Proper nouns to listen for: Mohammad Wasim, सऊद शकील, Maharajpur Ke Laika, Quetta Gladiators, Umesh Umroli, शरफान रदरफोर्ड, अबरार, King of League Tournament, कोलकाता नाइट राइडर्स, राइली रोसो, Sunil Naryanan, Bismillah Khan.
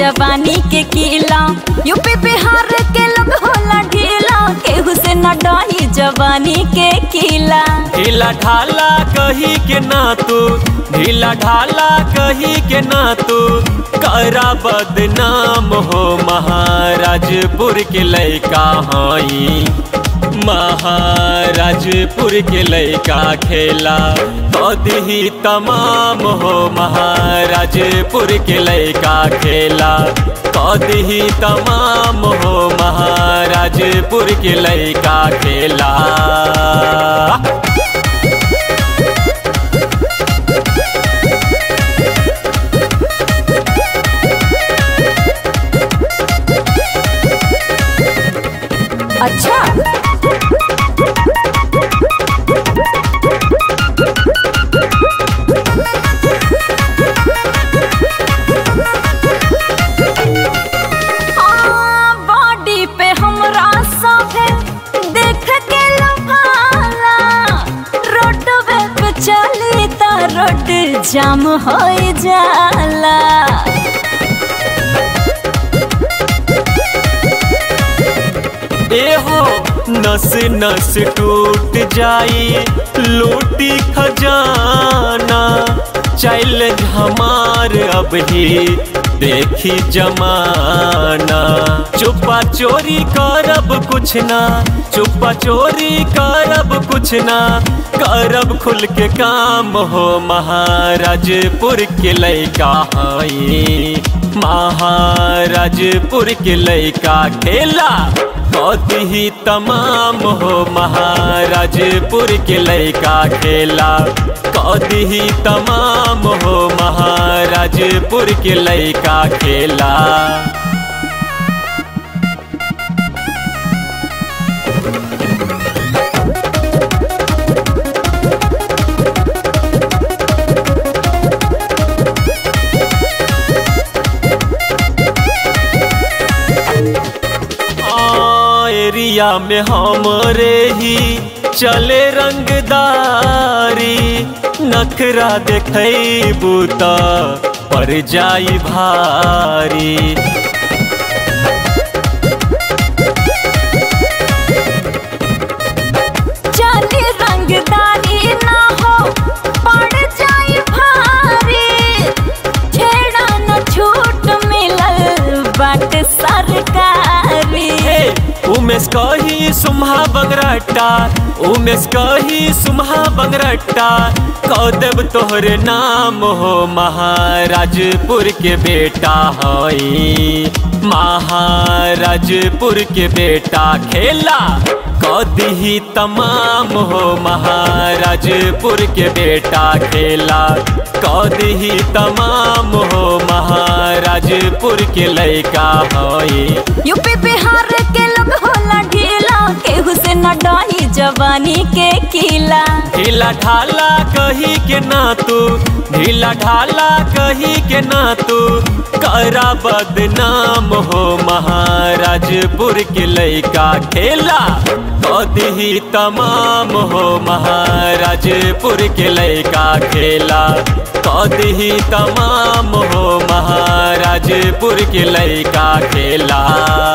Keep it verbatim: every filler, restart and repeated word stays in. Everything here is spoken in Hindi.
जवानी के किला यूपी बिहार के लोग होला ढीला, केहू से न डरी जवानी के किला। ढीला ढाला कही के ना तू, ढीला ढाला कही के ना तू, करा बदनाम हो महाराजपुर के लइका हई। महाराजपुर के लइका खेला तद ही तमाम हो महाराजपुर के लइका खेला तद ही तमाम हो महाराजपुर के लइका खेला। अच्छा जाम हो जाला, एहो नस नस टूट जाई लूटी खजाना। चल हमार अब ही देखी जमाना, चुपा चोरी करब कुछ ना, चुपा चोरी करब कुछ ना, करब खुल के काम हो महाराजपुर के लइका हई। महाराजपुर के लइका खेला बहुत ही तमाम हो महाराजपुर के लइका खेला बहुत ही तमाम हो महाराजपुर के लइका खेला। एरिया में हमरे ही चले रंगदारी, नखरा देखई बूता पर जाई भारी। चले रंगदारी ना हो पड़ जाई भारी, छेड़ा न छूट मिलल बाट सरकारी। उमेश कही सुम्हा बंगराटा, उमेश कही सुम्हा बंगराटा, कौदेव तोहरे नाम हो महाराजपुर के बेटा हई। महाराजपुर के बेटा खेला कद ही तमाम हो महाराजपुर के बेटा खेला कद ही तमाम हो महाराजपुर के लइका हई। यूपी बिहार के लोग होला ढीला, केहू से न डरी जवानी के किला। ढीला ढाला कही के ना तू, ढीला ढाला कही के ना तू, करा बदनाम हो महाराजपुर के लइका खेला तद ही तमाम हो महाराजपुर के लइका खेला तद ही तमाम हो महाराजपुर के लइका खेला।